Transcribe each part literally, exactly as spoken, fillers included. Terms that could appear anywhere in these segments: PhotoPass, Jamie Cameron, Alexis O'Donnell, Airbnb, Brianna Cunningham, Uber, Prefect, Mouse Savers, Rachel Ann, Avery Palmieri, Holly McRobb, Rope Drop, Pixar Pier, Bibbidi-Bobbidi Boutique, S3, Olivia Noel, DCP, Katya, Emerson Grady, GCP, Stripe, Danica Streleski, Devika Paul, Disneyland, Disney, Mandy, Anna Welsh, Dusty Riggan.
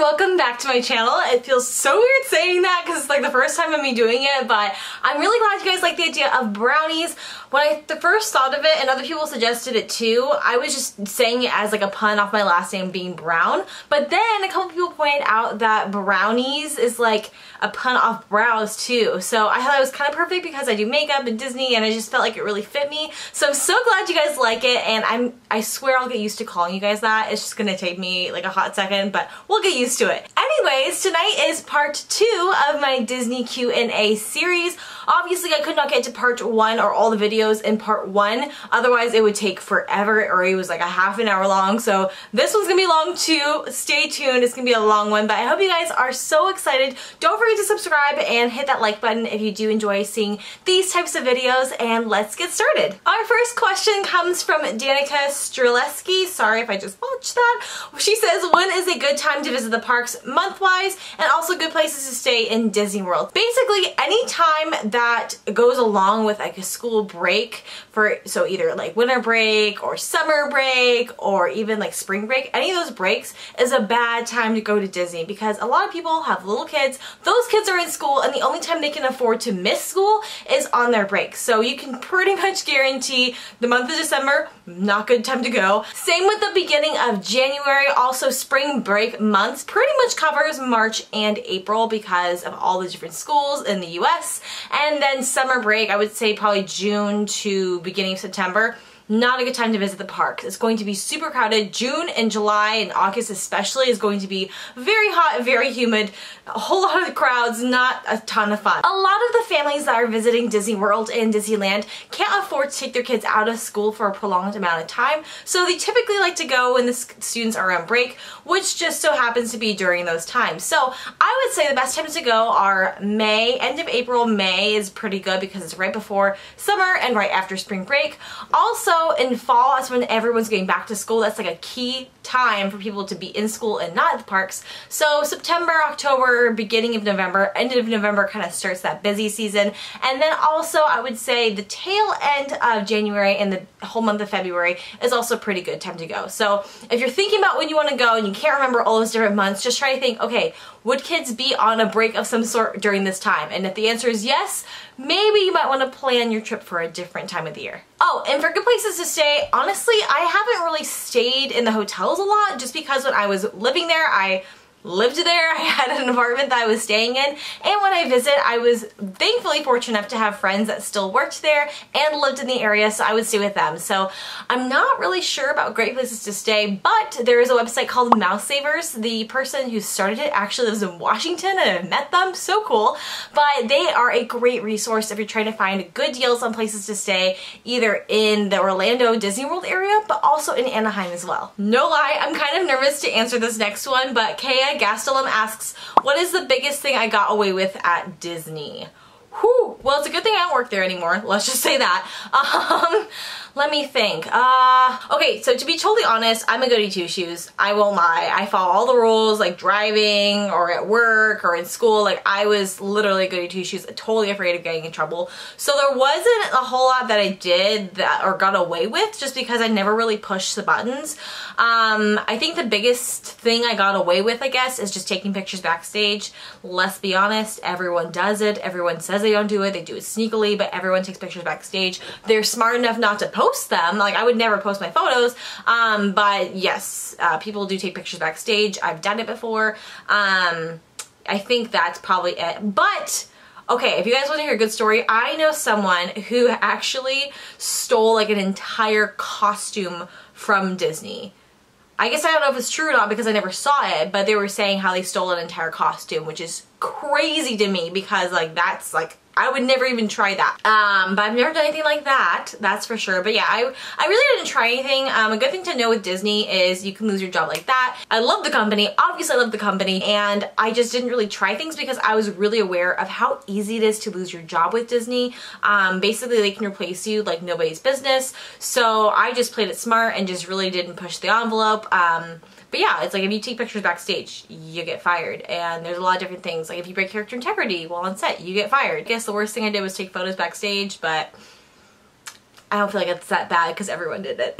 welcome back to my channel. It feels so weird saying that because it's like the first time of me doing it, but I'm really glad you guys like the idea of brownies. When I the first thought of it, and other people suggested it too, I was just saying it as like a pun off my last name being Brown, but then a couple people pointed out that brownies is like a pun off brows too, so I thought it was kind of perfect because I do makeup and Disney and I just felt like it really fit me. So I'm so glad you guys like it, and I'm I swear I'll get used to calling you guys that. It's just gonna take me like a hot second, but we'll get used to it. Anyways, tonight is part two of my Disney Q and A series. Obviously I could not get to part one or all the videos in part one, otherwise it would take forever, or it was like a half an hour long, so this one's gonna be long too. Stay tuned, it's gonna be a long one, but I hope you guys are so excited. Don't forget to subscribe and hit that like button if you do enjoy seeing these types of videos, and let's get started. Our first question comes from Danica Streleski. Sorry if I just botched that. She says, when is a good time to visit the parks month-wise, and also good places to stay in Disney World? Basically any time that goes along with like a school break, for so either like winter break or summer break or even like spring break, any of those breaks is a bad time to go to Disney because a lot of people have little kids. Those kids are in school, and the only time they can afford to miss school is on their break. So you can pretty much guarantee the month of December, not good time to go. Same with the beginning of January. Also spring break months pretty much covers March and April because of all the different schools in the U S. And then summer break, I would say probably June to beginning of September. Not a good time to visit the parks. It's going to be super crowded. June and July and August especially is going to be very hot, very humid, a whole lot of crowds, not a ton of fun. A lot of the families that are visiting Disney World and Disneyland can't afford to take their kids out of school for a prolonged amount of time, so they typically like to go when the students are on break, which just so happens to be during those times. So I would say the best times to go are May, end of April. May is pretty good because it's right before summer and right after spring break. Also, in fall, that's when everyone's getting back to school. That's like a key time for people to be in school and not at the parks. So September, October, beginning of November, end of November kind of starts that busy season. And then also I would say the tail end of January and the whole month of February is also a pretty good time to go. So if you're thinking about when you want to go and you can't remember all those different months, just try to think, okay, would kids be on a break of some sort during this time? And if the answer is yes, maybe you might want to plan your trip for a different time of the year. Oh, and for good places to stay, honestly, I haven't really stayed in the hotels a lot just because when I was living there, I lived there, I had an apartment that I was staying in, and when I visit, I was thankfully fortunate enough to have friends that still worked there and lived in the area, so I would stay with them. So I'm not really sure about great places to stay, but there is a website called Mouse Savers. The person who started it actually lives in Washington, and I've met them, so cool, but they are a great resource if you're trying to find good deals on places to stay, either in the Orlando Disney World area, but also in Anaheim as well. No lie, I'm kind of nervous to answer this next one, but Kay Gastolum asks, what is the biggest thing I got away with at Disney? Whew. Well, it's a good thing I don't work there anymore. Let's just say that. Um, let me think. Uh, okay, so to be totally honest, I'm a goody two-shoes. I won't lie. I follow all the rules, like driving or at work or in school. Like, I was literally a goody two-shoes, totally afraid of getting in trouble. So there wasn't a whole lot that I did that or got away with just because I never really pushed the buttons. Um, I think the biggest thing I got away with, I guess, is just taking pictures backstage. Let's be honest, everyone does it. Everyone says they don't do it. They do it sneakily, but everyone takes pictures backstage. They're smart enough not to post them. Like, I would never post my photos, um, but yes, uh, people do take pictures backstage. I've done it before. Um, I think that's probably it. But okay, if you guys want to hear a good story, I know someone who actually stole like an entire costume from Disney. I guess I don't know if it's true or not because I never saw it, but they were saying how they stole an entire costume, which is crazy to me because like that's like I would never even try that. Um, but I've never done anything like that, that's for sure. But yeah, I, I really didn't try anything. Um, a good thing to know with Disney is you can lose your job like that. I love the company, obviously I love the company, and I just didn't really try things because I was really aware of how easy it is to lose your job with Disney. Um, basically they can replace you like nobody's business. So I just played it smart and just really didn't push the envelope. Um, But yeah, it's like if you take pictures backstage, you get fired. And there's a lot of different things. Like if you break character integrity while on set, you get fired. I guess the worst thing I did was take photos backstage, but I don't feel like it's that bad because everyone did it.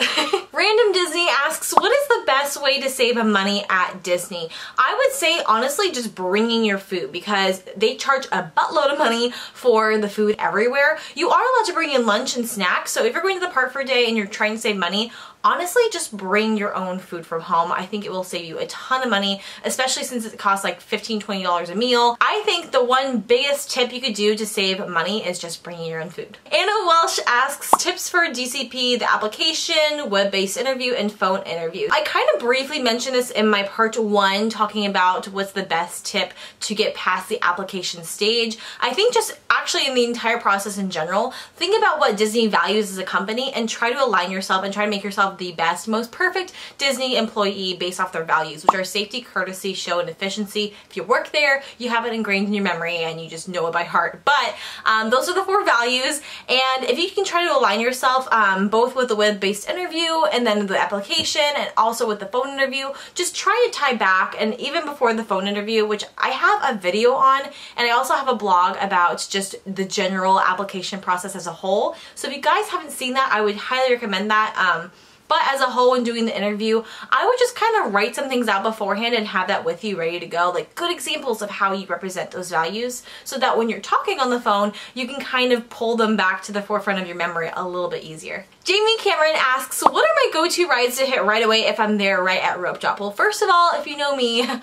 Random Disney asks, what is the best way to save money at Disney? I would say, honestly, just bringing your food, because they charge a buttload of money for the food everywhere. You are allowed to bring in lunch and snacks, so if you're going to the park for a day and you're trying to save money, honestly, just bring your own food from home. I think it will save you a ton of money, especially since it costs like fifteen, twenty dollars a meal. I think the one biggest tip you could do to save money is just bringing your own food. Anna Welsh asks, tips for D C P, the application, web-based interview, and phone interview. I kind of briefly mentioned this in my part one, talking about what's the best tip to get past the application stage. I think just actually in the entire process in general, think about what Disney values as a company and try to align yourself and try to make yourself the best, most perfect Disney employee based off their values, which are safety, courtesy, show, and efficiency. If you work there, you have it ingrained in your memory and you just know it by heart. But um, those are the four values, and if you can try to align yourself um, both with the web-based interview and then the application and also with the phone interview, just try to tie back. And even before the phone interview, which I have a video on, and I also have a blog about just the general application process as a whole. So if you guys haven't seen that, I would highly recommend that. Um, But as a whole, when doing the interview, I would just kind of write some things out beforehand and have that with you ready to go, like good examples of how you represent those values, so that when you're talking on the phone, you can kind of pull them back to the forefront of your memory a little bit easier. Jamie Cameron asks, what are my go-to rides to hit right away if I'm there right at Rope Drop? Well, first of all, if you know me, I'm,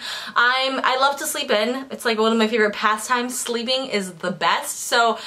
I love to sleep in. It's like one of my favorite pastimes. Sleeping is the best. So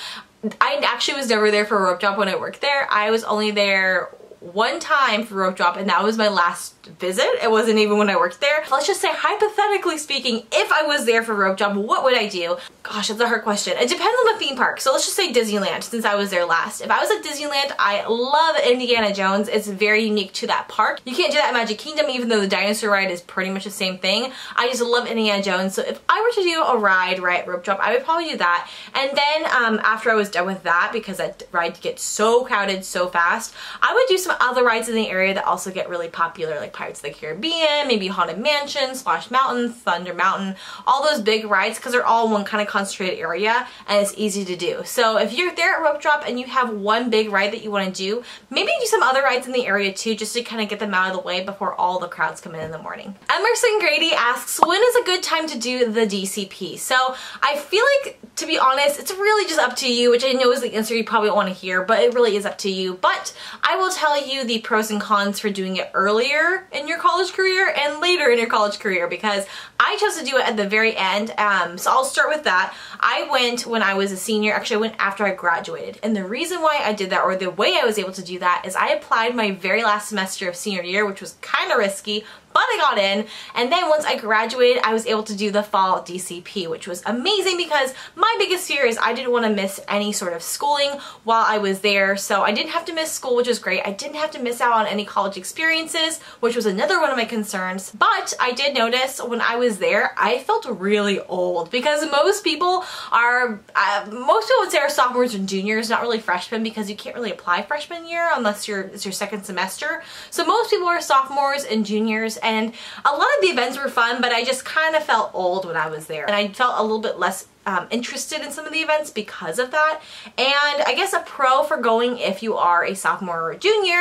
I actually was never there for Rope Drop when I worked there. I was only there one time for Rope Drop, and that was my last visit. It wasn't even when I worked there. Let's just say, hypothetically speaking, if I was there for Rope Drop, what would I do? Gosh, it's a hard question. It depends on the theme park. So let's just say Disneyland, since I was there last. If I was at Disneyland, I love Indiana Jones. It's very unique to that park. You can't do that at Magic Kingdom, even though the dinosaur ride is pretty much the same thing. I just love Indiana Jones. So if I were to do a ride right at Rope Drop, I would probably do that. And then um, after I was done with that, because that ride gets so crowded so fast, I would do some other rides in the area that also get really popular, like Pirates of the Caribbean, maybe Haunted Mansion, Splash Mountain, Thunder Mountain, all those big rides, because they're all one kind of concentrated area and it's easy to do. So if you're there at Rope Drop and you have one big ride that you want to do, maybe do some other rides in the area too, just to kind of get them out of the way before all the crowds come in in the morning. Emerson Grady asks, when is a good time to do the D C P? So I feel like, to be honest, it's really just up to you, which I know is the answer you probably don't want to hear, but it really is up to you. But I will tell you the pros and cons for doing it earlier in your college career and later in your college career, because I chose to do it at the very end. Um, so I'll start with that. I went when I was a senior. Actually, I went after I graduated. And the reason why I did that, or the way I was able to do that, is I applied my very last semester of senior year, which was kind of risky, but I got in. And then once I graduated, I was able to do the fall D C P, which was amazing, because my biggest fear is I didn't want to miss any sort of schooling while I was there. So I didn't have to miss school, which was great. I didn't have to miss out on any college experiences, which was another one of my concerns. But I did notice when I was there, I felt really old, because most people are, uh, most people would say are sophomores and juniors, not really freshmen, because you can't really apply freshman year unless you're, it's your second semester. So most people are sophomores and juniors, and a lot of the events were fun, but I just kind of felt old when I was there, and I felt a little bit less Um, interested in some of the events because of that. And I guess a pro for going if you are a sophomore or a junior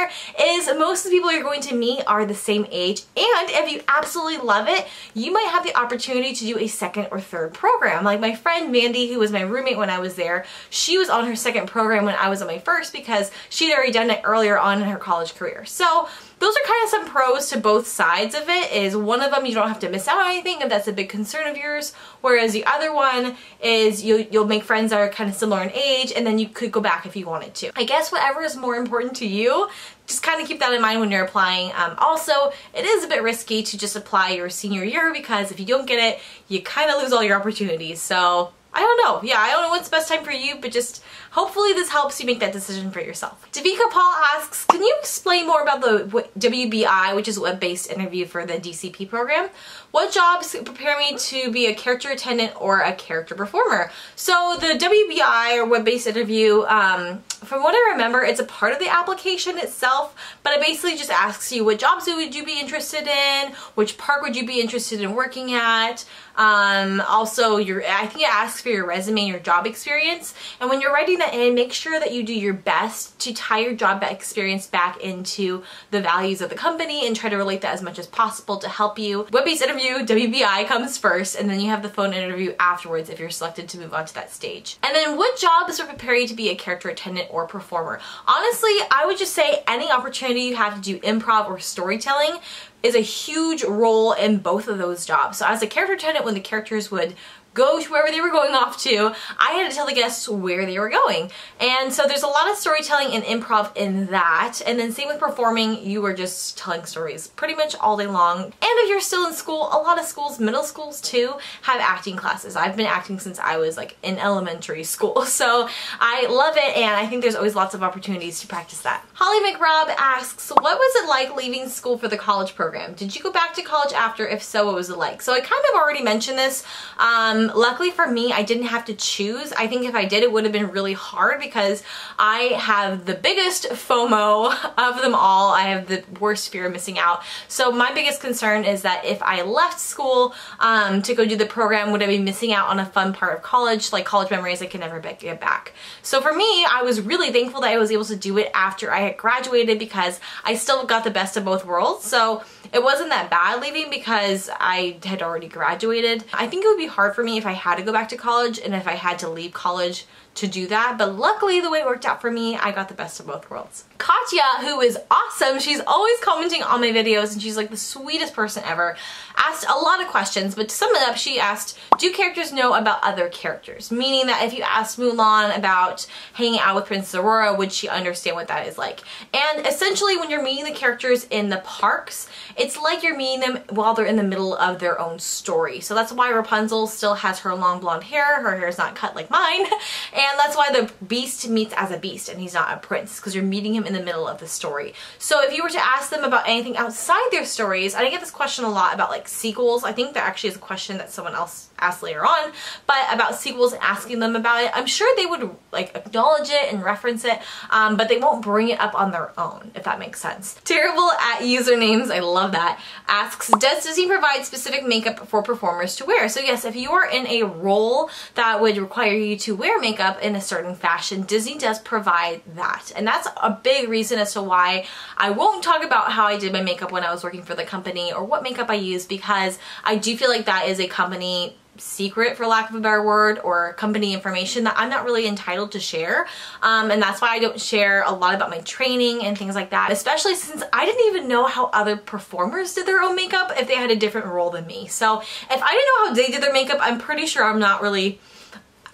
is most of the people you're going to meet are the same age, and if you absolutely love it, you might have the opportunity to do a second or third program. Like my friend Mandy, who was my roommate when I was there, she was on her second program when I was on my first, because she'd already done it earlier on in her college career. So those are kind of some pros to both sides of it. Is one of them, you don't have to miss out on anything if that's a big concern of yours, whereas the other one is you, you'll make friends that are kind of similar in age, and then you could go back if you wanted to. I guess whatever is more important to you, just kind of keep that in mind when you're applying. Um, also, it is a bit risky to just apply your senior year, because if you don't get it, you kind of lose all your opportunities. So I don't know. Yeah, I don't know what's the best time for you, but just hopefully this helps you make that decision for yourself. Devika Paul asks, can you explain more about the W B I, which is web-based interview for the D C P program? What jobs prepare me to be a character attendant or a character performer? So the W B I, or web-based interview, um, From what I remember, it's a part of the application itself, but it basically just asks you what jobs would you be interested in, which park would you be interested in working at. Um, also, your I think it asks for your resume, your job experience, and when you're writing that in, make sure that you do your best to tie your job experience back into the values of the company and try to relate that as much as possible to help you. Web-based interview, W B I, comes first, and then you have the phone interview afterwards if you're selected to move on to that stage. And then what jobs would prepare you to be a character attendant or performer? Honestly, I would just say any opportunity you have to do improv or storytelling is a huge role in both of those jobs. So as a character attendant, when the characters would go to wherever they were going off to, I had to tell the guests where they were going. And so there's a lot of storytelling and improv in that. And then same with performing, you were just telling stories pretty much all day long. And if you're still in school, a lot of schools, middle schools too, have acting classes. I've been acting since I was like in elementary school. So I love it, and I think there's always lots of opportunities to practice that. Holly McRobb asks, what was it like leaving school for the college program? Did you go back to college after? If so, what was it like? So I kind of already mentioned this. Um, Um, luckily for me, I didn't have to choose. I think if I did, it would have been really hard because I have the biggest FOMO of them all. I have the worst fear of missing out. So my biggest concern is that if I left school um, to go do the program, would I be missing out on a fun part of college, like college memories I can never get back. So for me, I was really thankful that I was able to do it after I had graduated because I still got the best of both worlds. So it wasn't that bad leaving because I had already graduated. I think it would be hard for me if I had to go back to college and if I had to leave college to do that, but luckily the way it worked out for me, I got the best of both worlds. Katya, who is awesome, she's always commenting on my videos and she's like the sweetest person ever, asked a lot of questions, but to sum it up, she asked, do characters know about other characters? Meaning that if you asked Mulan about hanging out with Princess Aurora, would she understand what that is like? And essentially when you're meeting the characters in the parks, it's like you're meeting them while they're in the middle of their own story. So that's why Rapunzel still has her long blonde hair, her hair's not cut like mine, and And that's why the beast meets as a beast and he's not a prince, because you're meeting him in the middle of the story. So if you were to ask them about anything outside their stories, and I get this question a lot about like sequels, I think that actually is a question that someone else asked later on, but about sequels and asking them about it, I'm sure they would like acknowledge it and reference it, um, but they won't bring it up on their own, if that makes sense. Terrible at usernames, I love that, asks, does Disney provide specific makeup for performers to wear? So yes, if you are in a role that would require you to wear makeup in a certain fashion, Disney does provide that, and that's a big reason as to why I won't talk about how I did my makeup when I was working for the company or what makeup I used, because I do feel like that is a company secret, for lack of a better word, or company information that I'm not really entitled to share, um, and that's why I don't share a lot about my training and things like that, especially since I didn't even know how other performers did their own makeup if they had a different role than me. So if I didn't know how they did their makeup, I'm pretty sure I'm not really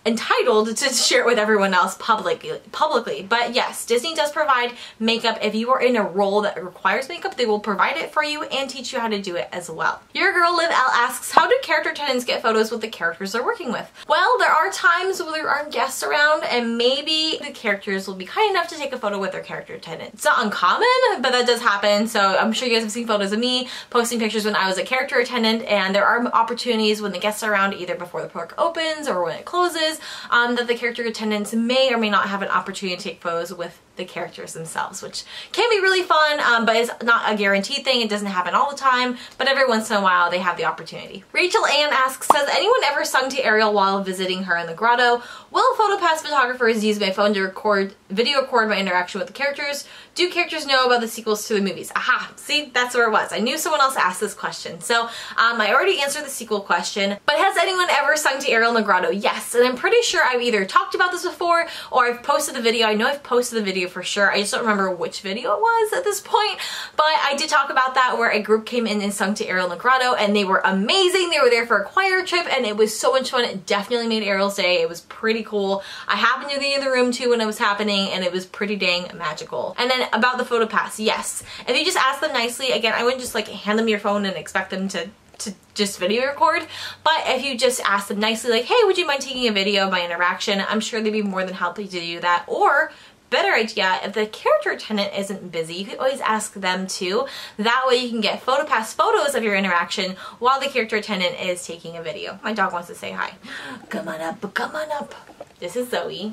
entitled to share it with everyone else publicly, publicly. But yes, Disney does provide makeup. If you are in a role that requires makeup, they will provide it for you and teach you how to do it as well. Your girl Liv L asks, how do character attendants get photos with the characters they're working with? Well, there are times where there aren't guests around and maybe the characters will be kind enough to take a photo with their character attendant. It's not uncommon, but that does happen. So I'm sure you guys have seen photos of me posting pictures when I was a character attendant, and there are opportunities when the guests are around, either before the park opens or when it closes, Um, that the character attendants may or may not have an opportunity to take photos with the characters themselves, which can be really fun, um, but it's not a guaranteed thing. It doesn't happen all the time, but every once in a while they have the opportunity. Rachel Ann asks, has anyone ever sung to Ariel while visiting her in the grotto? Will PhotoPass photographers use my phone to record, video record my interaction with the characters? Do characters know about the sequels to the movies? Aha, see, that's where it was. I knew someone else asked this question. So um, I already answered the sequel question, but has anyone ever sung to Ariel in the grotto? Yes, and I'm pretty sure I've either talked about this before or I've posted the video. I know I've posted the video for sure. I just don't remember which video it was at this point, but I did talk about that, where a group came in and sung to Ariel in the grotto, and they were amazing. They were there for a choir trip and it was so much fun. It definitely made Ariel's day. It was pretty cool. I happened to be in the room too when it was happening, and it was pretty dang magical. And then about the photo pass, yes. If you just ask them nicely, again, I wouldn't just like hand them your phone and expect them to to just video record, but if you just ask them nicely, like, hey, would you mind taking a video of my interaction? I'm sure they'd be more than happy to do that. Or better idea, if the character attendant isn't busy, you can always ask them too. That way you can get PhotoPass photos of your interaction while the character attendant is taking a video. My dog wants to say hi. Come on up, come on up. This is Zoe.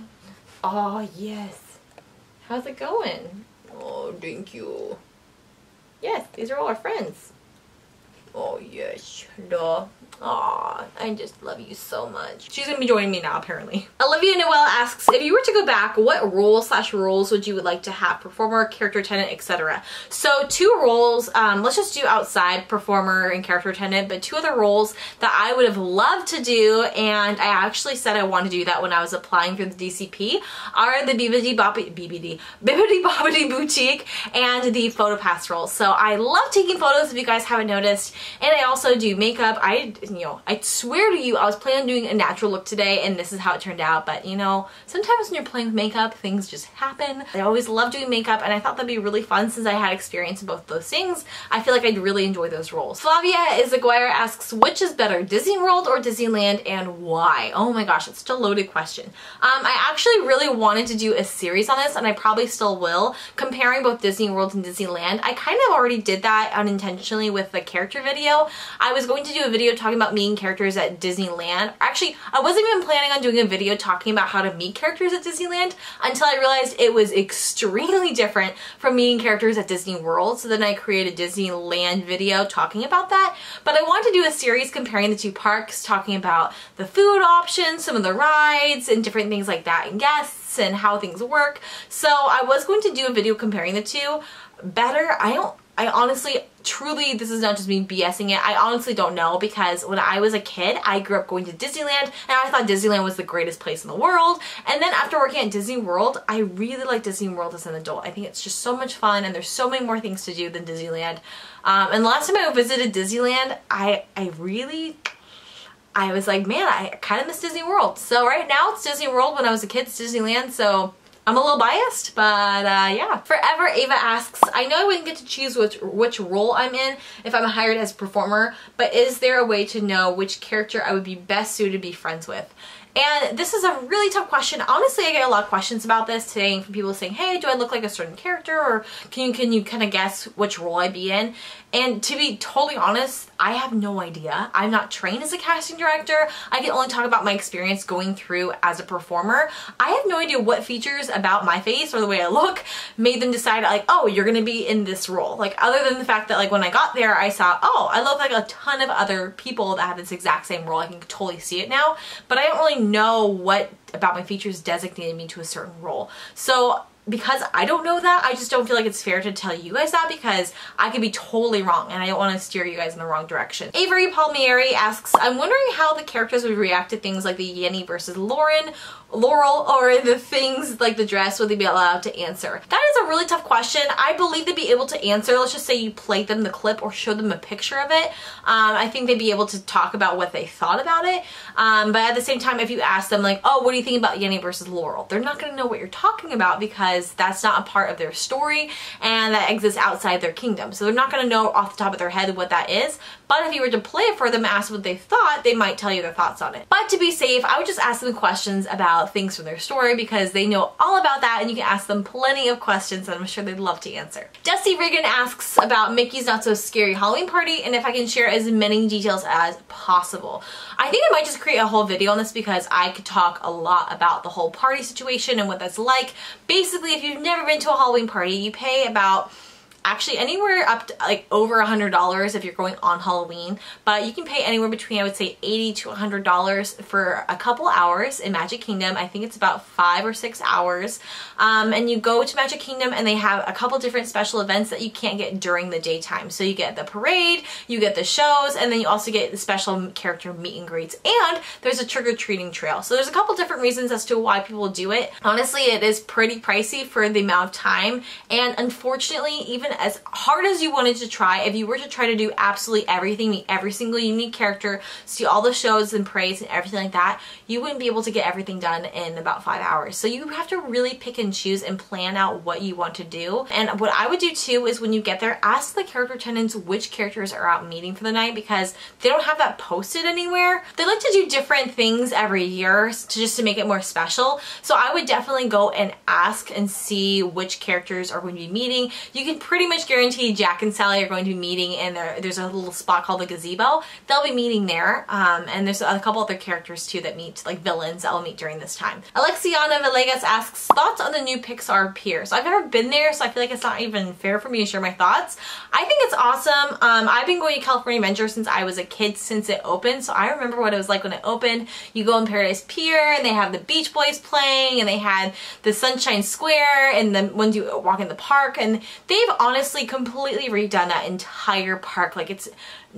Oh yes. How's it going? Oh, thank you. Yes, these are all our friends. Oh, yes. Duh. Aw, I just love you so much. She's gonna be joining me now, apparently. Olivia Noel asks, if you were to go back, what role slash roles would you would like to have? Performer, character, tenant, et cetera. So two roles, um, let's just do outside performer and character tenant, but two other roles that I would have loved to do, and I actually said I wanted to do that when I was applying for the D C P, are the Bibbidi-Bobbidi, Bibbidi, Bibbidi-Bobbidi Boutique and the PhotoPass role. So I love taking photos, if you guys haven't noticed, and I also do makeup. I You know, I swear to you, I was planning on doing a natural look today and this is how it turned out. But you know, sometimes when you're playing with makeup, things just happen. I always love doing makeup and I thought that'd be really fun since I had experience in both those things. I feel like I'd really enjoy those roles. Flavia Izaguirre asks, which is better, Disney World or Disneyland, and why? Oh my gosh, it's such a loaded question. Um, I actually really wanted to do a series on this and I probably still will, comparing both Disney World and Disneyland. I kind of already did that unintentionally with the character video. I was going to do a video talking about meeting characters at Disneyland. Actually, I wasn't even planning on doing a video talking about how to meet characters at Disneyland until I realized it was extremely different from meeting characters at Disney World. So then I created a Disneyland video talking about that. But I wanted to do a series comparing the two parks, talking about the food options, some of the rides, and different things like that, and guests, and how things work. So I was going to do a video comparing the two. Better, I don't, I honestly, truly, this is not just me BSing it, I honestly don't know, because when I was a kid, I grew up going to Disneyland and I thought Disneyland was the greatest place in the world. And then after working at Disney World, I really like Disney World as an adult. I think it's just so much fun and there's so many more things to do than Disneyland. Um, and last time I visited Disneyland, I, I really... I was like, man, I kind of miss Disney World. So right now it's Disney World, when I was a kid it's Disneyland, so... I'm a little biased, but uh, yeah. Forever Ava asks, I know I wouldn't get to choose which, which role I'm in if I'm hired as a performer, but is there a way to know which character I would be best suited to be friends with? And this is a really tough question. Honestly, I get a lot of questions about this today from people saying, hey, do I look like a certain character, or can you, can you kind of guess which role I'd be in? And to be totally honest, I have no idea. I'm not trained as a casting director. I can only talk about my experience going through as a performer. I have no idea what features about my face or the way I look made them decide, like, oh, you're gonna be in this role. Like, other than the fact that, like, when I got there, I saw, oh, I look like a ton of other people that have this exact same role. I can totally see it now, but I don't really know what about my features designated me to a certain role. So because I don't know that, I just don't feel like it's fair to tell you guys that, because I could be totally wrong and I don't want to steer you guys in the wrong direction. Avery Palmieri asks, I'm wondering how the characters would react to things like the Yenny versus Lauren, Laurel, or the things like the dress. Would they be allowed to answer? That is a really tough question. I believe they'd be able to answer. Let's just say you played them the clip or showed them a picture of it. Um, I think they'd be able to talk about what they thought about it. Um, but at the same time, if you ask them, like, oh, what do you think about Yenny versus Laurel? They're not going to know what you're talking about, because that's not a part of their story and that exists outside their kingdom. So they're not going to know off the top of their head what that is. But if you were to play it for them and ask what they thought, they might tell you their thoughts on it. But to be safe, I would just ask them questions about things from their story, because they know all about that and you can ask them plenty of questions that I'm sure they'd love to answer. Dusty Riggan asks about Mickey's Not So Scary Halloween Party and if I can share as many details as possible. I think I might just create a whole video on this, because I could talk a lot about the whole party situation and what that's like. Basically, if you've never been to a Halloween party, you pay about actually anywhere up to like over a hundred dollars if you're going on Halloween, but you can pay anywhere between, I would say, eighty to a hundred dollars for a couple hours in Magic Kingdom. I think it's about five or six hours um, and you go to Magic Kingdom and they have a couple different special events that you can't get during the daytime. So you get the parade, you get the shows, and then you also get the special character meet and greets, and there's a trick-or-treating trail. So there's a couple different reasons as to why people do it. Honestly, it is pretty pricey for the amount of time, and unfortunately, even as hard as you wanted to try, if you were to try to do absolutely everything, meet every single unique character, see all the shows and parades and everything like that, you wouldn't be able to get everything done in about five hours. So you have to really pick and choose and plan out what you want to do. And what I would do too is when you get there, ask the character attendants which characters are out meeting for the night, because they don't have that posted anywhere. They like to do different things every year to just to make it more special. So I would definitely go and ask and see which characters are going to be meeting. You can pretty pretty much guaranteed Jack and Sally are going to be meeting, and there's a little spot called the gazebo. They'll be meeting there, um, and there's a couple other characters too that meet, like villains that will meet during this time. Alexiana Villegas asks, thoughts on the new Pixar Pier? So I've never been there, so I feel like it's not even fair for me to share my thoughts. I think it's awesome. Um, I've been going to California Adventure since I was a kid, since it opened, so I remember what it was like when it opened. You go on Paradise Pier, and they have the Beach Boys playing, and they had the Sunshine Square, and then when you walk in the park, and they've honestly completely redone that entire park. Like, it's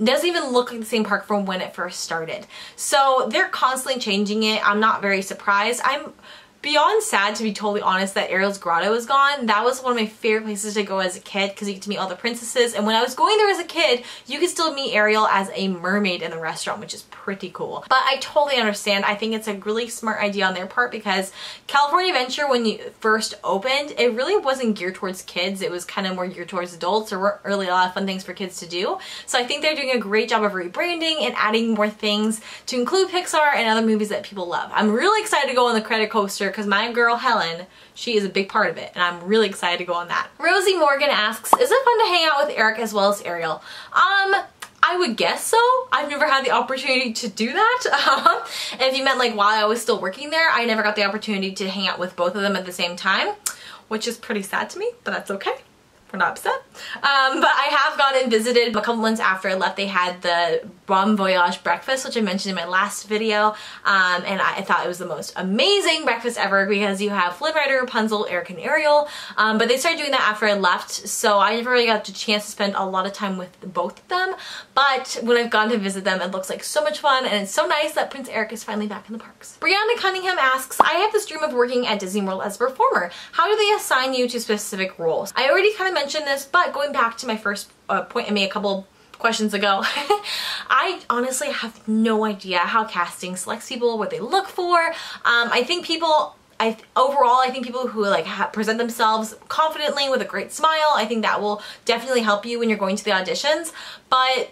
doesn't even look like the same park from when it first started. So they're constantly changing it. I'm not very surprised. I'm beyond sad, to be totally honest, that Ariel's Grotto is gone. That was one of my favorite places to go as a kid because you get to meet all the princesses. And when I was going there as a kid, you could still meet Ariel as a mermaid in the restaurant, which is pretty cool. But I totally understand. I think it's a really smart idea on their part because California Adventure, when you first opened, it really wasn't geared towards kids. It was kind of more geared towards adults. There weren't really a lot of fun things for kids to do. So I think they're doing a great job of rebranding and adding more things to include Pixar and other movies that people love. I'm really excited to go on the credit coaster because my girl Helen, she is a big part of it, and I'm really excited to go on that. Rosie Morgan asks, is it fun to hang out with Eric as well as Ariel? Um, I would guess so. I've never had the opportunity to do that. And if you meant like while I was still working there, I never got the opportunity to hang out with both of them at the same time, which is pretty sad to me, but that's okay. We're not upset. Um, but I have gone and visited a couple months after I left. They had the Bon Voyage breakfast, which I mentioned in my last video. Um, and I, I thought it was the most amazing breakfast ever because you have Flynn Rider, Rapunzel, Eric, and Ariel. Um, but they started doing that after I left, so I never really got the chance to spend a lot of time with both of them. But when I've gone to visit them, it looks like so much fun, and it's so nice that Prince Eric is finally back in the parks. Brianna Cunningham asks, I have this dream of working at Disney World as a performer. How do they assign you to specific roles? I already kind of mentioned this, but going back to my first uh, point I made a couple questions ago, I honestly have no idea how casting selects people, what they look for. Um, I think people I overall I think people who like ha present themselves confidently with a great smile, I think that will definitely help you when you're going to the auditions. But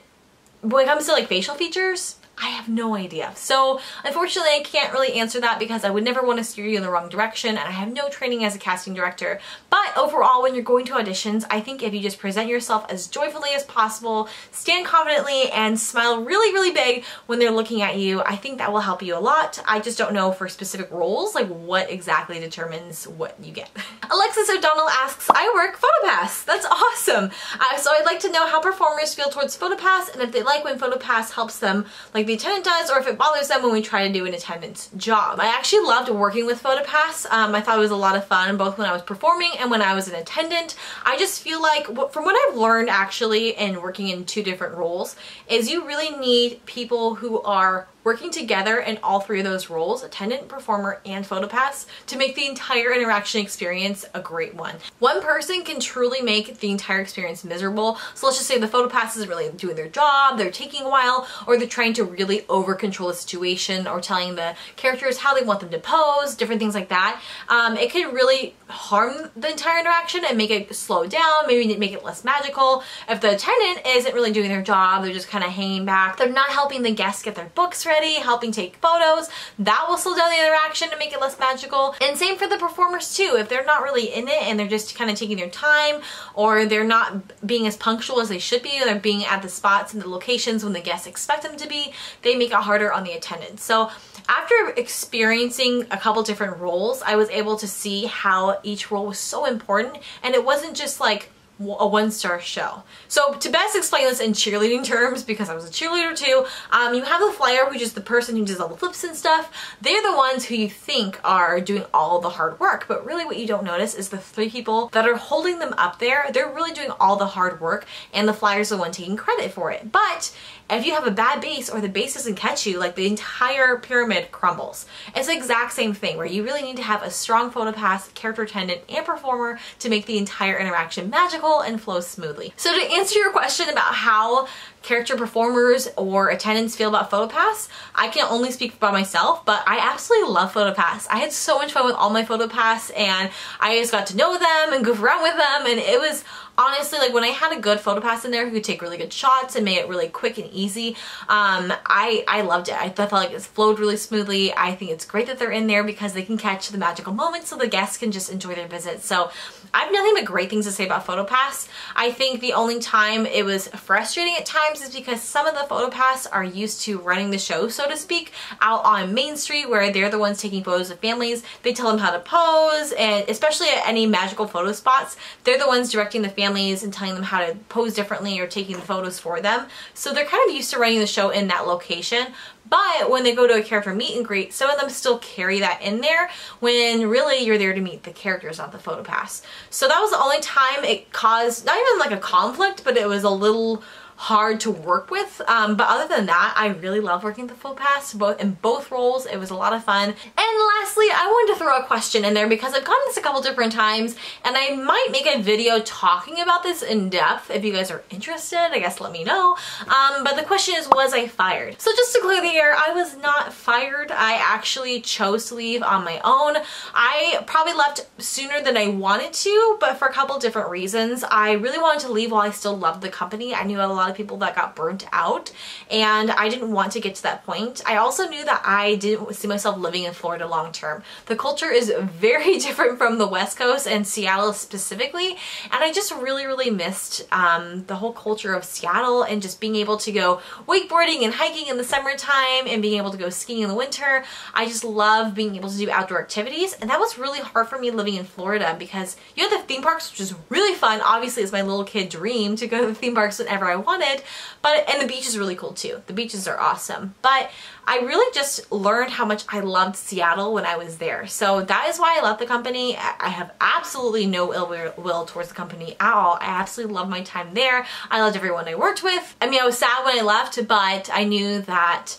when it comes to like facial features, I have no idea. So unfortunately I can't really answer that because I would never want to steer you in the wrong direction, and I have no training as a casting director. But overall, when you're going to auditions, I think if you just present yourself as joyfully as possible, stand confidently, and smile really really big when they're looking at you, I think that will help you a lot. I just don't know for specific roles like what exactly determines what you get. Alexis O'Donnell asks, I work PhotoPass. That's awesome. Uh, so I'd like to know how performers feel towards PhotoPass, and if they like when PhotoPass helps them like the attendant does, or if it bothers them when we try to do an attendant's job. I actually loved working with PhotoPass. Um, I thought it was a lot of fun, both when I was performing and when I was an attendant. I just feel like, from what I've learned actually in working in two different roles, is you really need people who are working together in all three of those roles, attendant, performer, and PhotoPass, to make the entire interaction experience a great one. One person can truly make the entire experience miserable. So let's just say the PhotoPass isn't really doing their job, they're taking a while, or they're trying to really over control the situation, or telling the characters how they want them to pose, different things like that. Um, it could really harm the entire interaction and make it slow down, maybe make it less magical. If the attendant isn't really doing their job, they're just kind of hanging back, they're not helping the guests get their books ready, helping take photos, that will slow down the interaction and make it less magical. And same for the performers too. If they're not really in it and they're just kind of taking their time, or they're not being as punctual as they should be, they're being at the spots and the locations when the guests expect them to be, they make it harder on the attendant. So after experiencing a couple different roles, I was able to see how each role was so important, and it wasn't just like a one-star show. So to best explain this in cheerleading terms, because I was a cheerleader too, um, you have the flyer, which is the person who does all the flips and stuff. They're the ones who you think are doing all the hard work, but really what you don't notice is the three people that are holding them up there. They're really doing all the hard work, and the flyer's the one taking credit for it. But if you have a bad base, or the base doesn't catch you, like, the entire pyramid crumbles. It's the exact same thing, where you really need to have a strong PhotoPass, character, attendant, and performer to make the entire interaction magical and flow smoothly. So to answer your question about how character performers or attendants feel about PhotoPass. I can only speak by myself, but I absolutely love PhotoPass. I had so much fun with all my PhotoPass, and I just got to know them and goof around with them, and it was honestly, like, when I had a good PhotoPass in there who could take really good shots and made it really quick and easy, um, I, I loved it. I felt like it flowed really smoothly. I think it's great that they're in there because they can catch the magical moments so the guests can just enjoy their visit. So I have nothing but great things to say about PhotoPass. I think the only time it was frustrating at times is because some of the PhotoPass are used to running the show, so to speak, out on Main Street where they're the ones taking photos of families. They tell them how to pose, and especially at any magical photo spots, they're the ones directing the family families and telling them how to pose differently or taking the photos for them. So they're kind of used to running the show in that location. But when they go to a character meet and greet, some of them still carry that in there when really you're there to meet the characters, not the PhotoPass. So that was the only time it caused, not even like a conflict, but it was a little hard to work with, um, but other than that, I really love working the PhotoPass both in both roles. It was a lot of fun. And lastly, I wanted to throw a question in there because I've gotten this a couple different times, and I might make a video talking about this in depth. If you guys are interested, I guess let me know. Um, but the question is, was I fired? So just to clear the air, I was not fired. I actually chose to leave on my own. I probably left sooner than I wanted to, but for a couple different reasons. I really wanted to leave while I still loved the company. I knew a lot of people that got burnt out, and I didn't want to get to that point. I also knew that I didn't see myself living in Florida long term. The culture is very different from the West Coast and Seattle specifically, and I just really really missed um, the whole culture of Seattle and just being able to go wakeboarding and hiking in the summertime and being able to go skiing in the winter. I just love being able to do outdoor activities, and that was really hard for me living in Florida because you had the theme parks, which is really fun. Obviously it's my little kid dream to go to the theme parks whenever I want wanted, but and the beach is really cool too. The beaches are awesome, but I really just learned how much I loved Seattle when I was there. So that is why I left the company. I have absolutely no ill will towards the company at all. I absolutely loved my time there. I loved everyone I worked with. I mean, I was sad when I left, but I knew that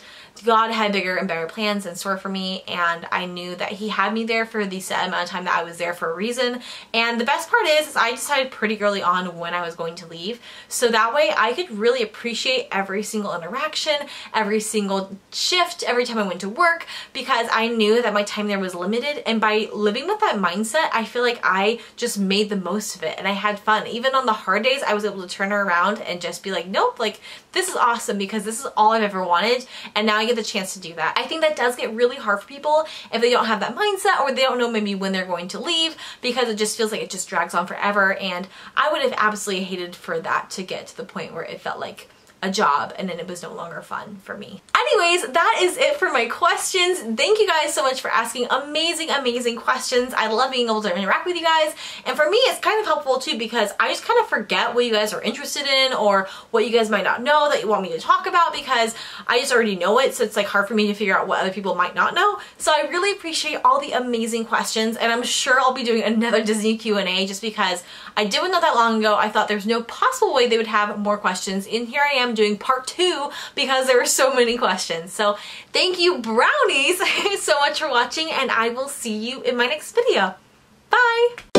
God had bigger and better plans in store for me, and I knew that he had me there for the set amount of time that I was there for a reason. And the best part is, is I decided pretty early on when I was going to leave, so that way I could really appreciate every single interaction, every single shift, every time I went to work, because I knew that my time there was limited. And by living with that mindset, I feel like I just made the most of it and I had fun. Even on the hard days, I was able to turn around and just be like, nope, like this is awesome because this is all I've ever wanted, and now I get the chance to do that. I think that does get really hard for people if they don't have that mindset, or they don't know maybe when they're going to leave, because it just feels like it just drags on forever. And I would have absolutely hated for that to get to the point where it felt like a job and then it was no longer fun for me. Anyways, that is it for my questions. Thank you guys so much for asking amazing, amazing questions. I love being able to interact with you guys, and for me it's kind of helpful too because I just kind of forget what you guys are interested in or what you guys might not know that you want me to talk about, because I just already know it, so it's like hard for me to figure out what other people might not know. So I really appreciate all the amazing questions, and I'm sure I'll be doing another Disney Q and A just because I did one not that long ago. I thought there's no possible way they would have more questions, and here I am doing part two because there were so many questions. So thank you brownies so much for watching, and I will see you in my next video. Bye!